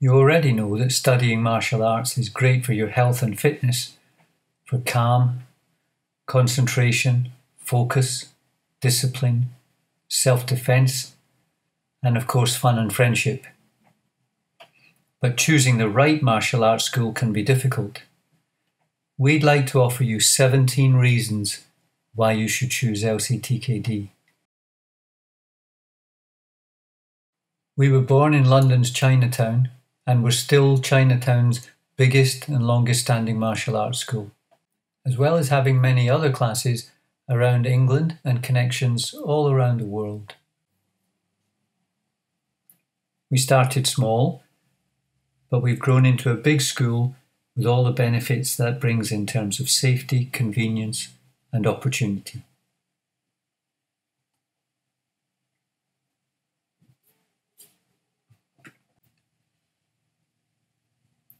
You already know that studying martial arts is great for your health and fitness, for calm, concentration, focus, discipline, self-defense, and of course fun and friendship. But choosing the right martial arts school can be difficult. We'd like to offer you 17 reasons why you should choose LCTKD. We were born in London's Chinatown and were still Chinatown's biggest and longest standing martial arts school, as well as having many other classes around England and connections all around the world. We started small, but we've grown into a big school with all the benefits that brings in terms of safety, convenience, and opportunity.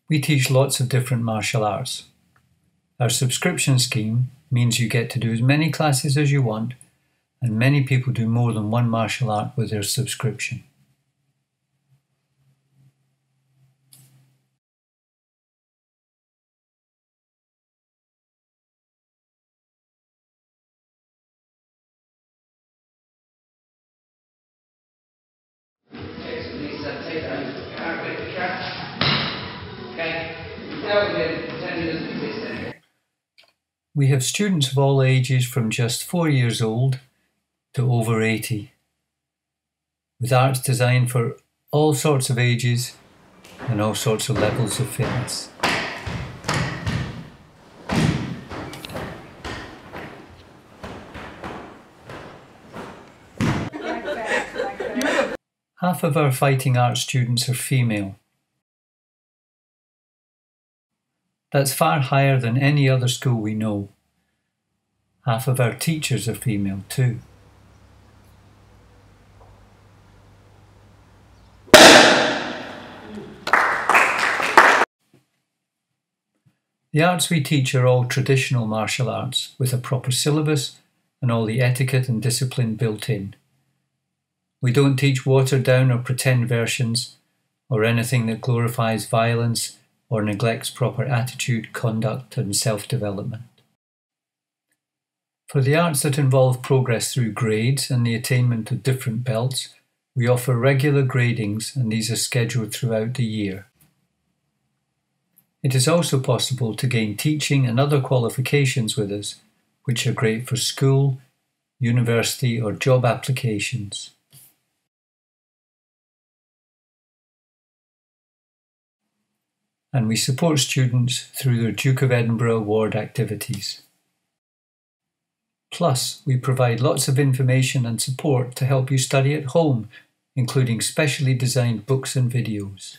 We teach lots of different martial arts. Our subscription scheme means you get to do as many classes as you want, and many people do more than one martial art with their subscription. We have students of all ages from just 4 years old to over 80, with arts designed for all sorts of ages and all sorts of levels of fitness. Half of our fighting arts students are female. That's far higher than any other school we know. Half of our teachers are female too. The arts we teach are all traditional martial arts with a proper syllabus and all the etiquette and discipline built in. We don't teach watered down or pretend versions or anything that glorifies violence or neglects proper attitude, conduct, and self-development. For the arts that involve progress through grades and the attainment of different belts, we offer regular gradings, and these are scheduled throughout the year. It is also possible to gain teaching and other qualifications with us, which are great for school, university, or job applications. And we support students through their Duke of Edinburgh Award activities. Plus, we provide lots of information and support to help you study at home, including specially designed books and videos.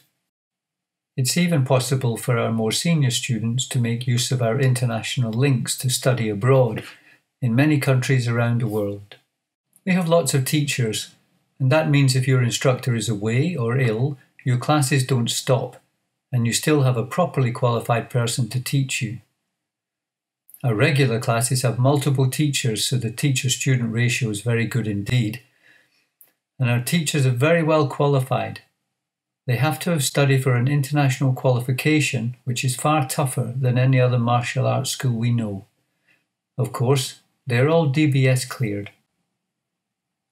It's even possible for our more senior students to make use of our international links to study abroad in many countries around the world. We have lots of teachers, and that means if your instructor is away or ill, your classes don't stop, and you still have a properly qualified person to teach you. Our regular classes have multiple teachers, so the teacher-student ratio is very good indeed. And our teachers are very well qualified. They have to have studied for an international qualification, which is far tougher than any other martial arts school we know. Of course, they're all DBS cleared.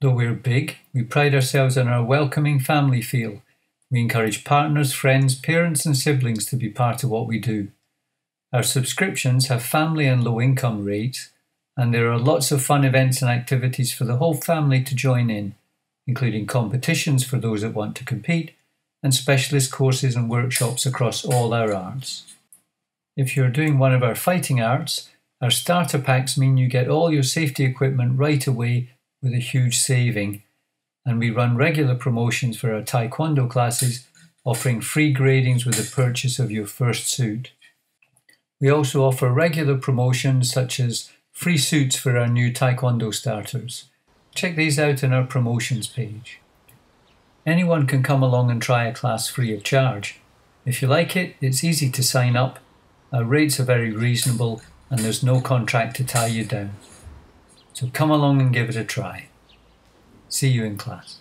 Though we're big, we pride ourselves on our welcoming family feel. We encourage partners, friends, parents and siblings to be part of what we do. Our subscriptions have family and low income rates, and there are lots of fun events and activities for the whole family to join in, including competitions for those that want to compete, and specialist courses and workshops across all our arts. If you're doing one of our fighting arts, our starter packs mean you get all your safety equipment right away with a huge saving. And we run regular promotions for our Taekwondo classes, offering free gradings with the purchase of your first suit. We also offer regular promotions such as free suits for our new Taekwondo starters. Check these out on our promotions page. Anyone can come along and try a class free of charge. If you like it, it's easy to sign up. Our rates are very reasonable and there's no contract to tie you down. So come along and give it a try. See you in class.